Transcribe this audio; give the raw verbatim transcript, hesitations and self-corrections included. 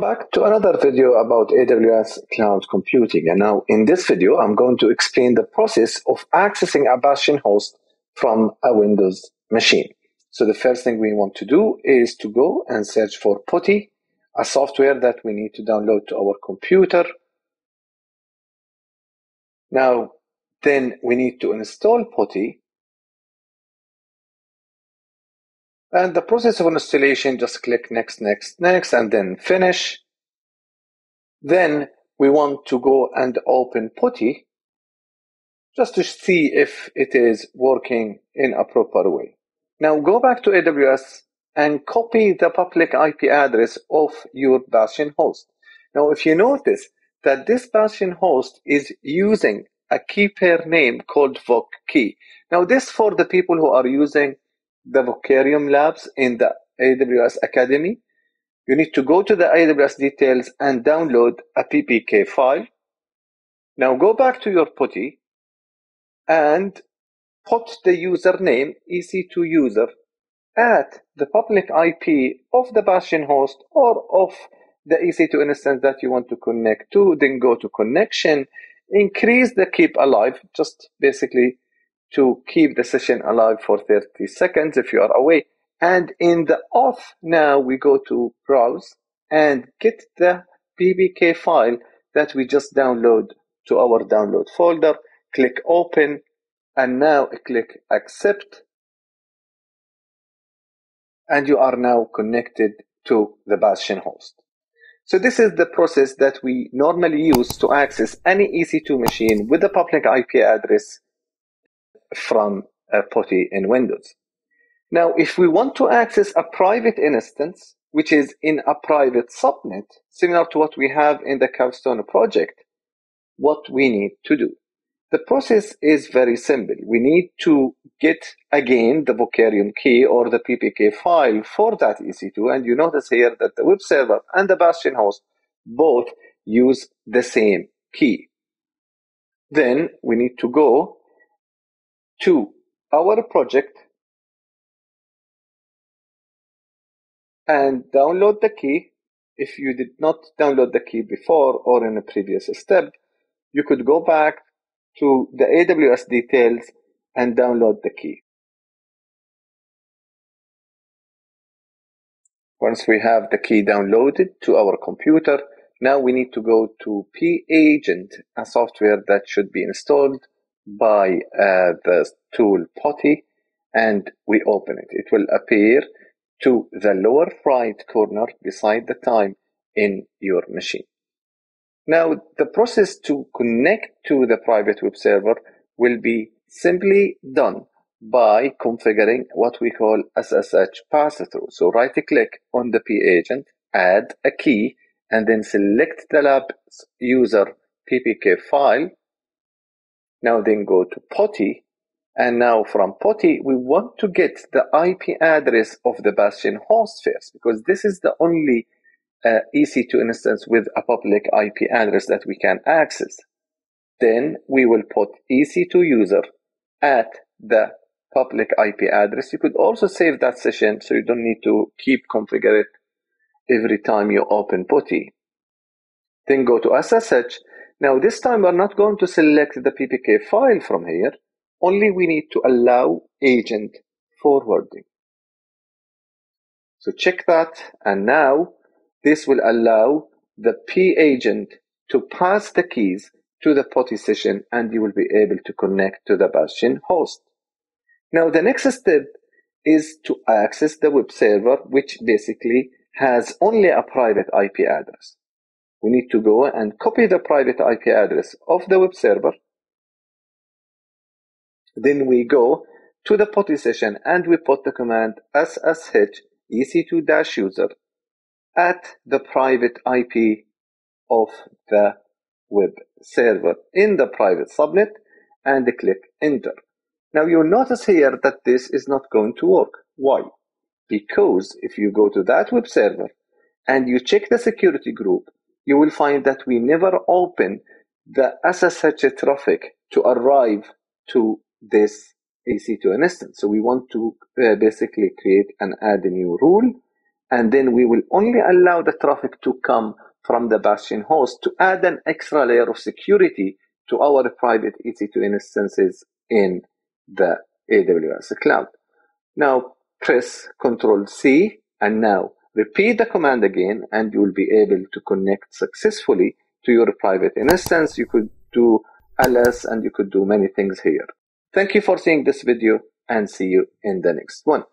Welcome back to another video about A W S cloud computing. And now in this video, I'm going to explain the process of accessing a Bastion host from a Windows machine. So the first thing we want to do is to go and search for PuTTY, a software that we need to download to our computer. Now, then we need to install PuTTY. And the process of installation, just click next, next, next, and then finish. Then we want to go and open PuTTY just to see if it is working in a proper way. Now go back to A W S and copy the public I P address of your Bastion host. Now, if you notice that this Bastion host is using a key pair name called Voc key. Now this for the people who are using the Vocarium labs in the A W S Academy, you need to go to the A W S details and download a P P K file. Now go back to your PuTTY and put the username E C two user at the public I P of the Bastion host or of the E C two instance that you want to connect to. Then go to connection, increase the keep alive, just basically to keep the session alive for thirty seconds if you are away. And in the off, now we go to browse and get the P P K file that we just download to our download folder. Click open and now click accept. And you are now connected to the Bastion host. So this is the process that we normally use to access any E C two machine with a public I P address from a PuTTY in Windows. Now, if we want to access a private instance, which is in a private subnet, similar to what we have in the Capstone project, what we need to do? The process is very simple. We need to get, again, the Vocarium key or the P P K file for that E C two, and you notice here that the web server and the Bastion host both use the same key. Then we need to go to our project and download the key. If you did not download the key before or in a previous step, you could go back to the A W S details and download the key. Once we have the key downloaded to our computer, now we need to go to Pageant, a software that should be installed by uh, the tool PuTTY, and we open it. It will appear to the lower right corner beside the time in your machine. Now, the process to connect to the private web server will be simply done by configuring what we call S S H pass-through. So right-click on the Pageant, add a key, and then select the lab's user P P K file. Now then go to PuTTY, and now from PuTTY, we want to get the I P address of the Bastion host first, because this is the only uh, E C two instance with a public I P address that we can access. Then we will put E C two user at the public I P address. You could also save that session, so you don't need to keep configuring it every time you open PuTTY. Then go to S S H. Now, this time we're not going to select the P P K file from here. Only we need to allow agent forwarding. So check that. And now this will allow the P-agent to pass the keys to the PuTTY session, and you will be able to connect to the Bastion host. Now, the next step is to access the web server, which basically has only a private I P address. We need to go and copy the private I P address of the web server. Then we go to the PuTTY session and we put the command S S H E C two user at the private I P of the web server in the private subnet and click enter. Now you'll notice here that this is not going to work. Why? Because if you go to that web server and you check the security group, you will find that we never open the S S H traffic to arrive to this E C two instance. So we want to uh, basically create an add new rule And then we will only allow the traffic to come from the Bastion host to add an extra layer of security to our private E C two instances in the A W S cloud. Now press Control C and now repeat the command again, and you will be able to connect successfully to your private instance. You could do L S and you could do many things here. Thank you for seeing this video and see you in the next one.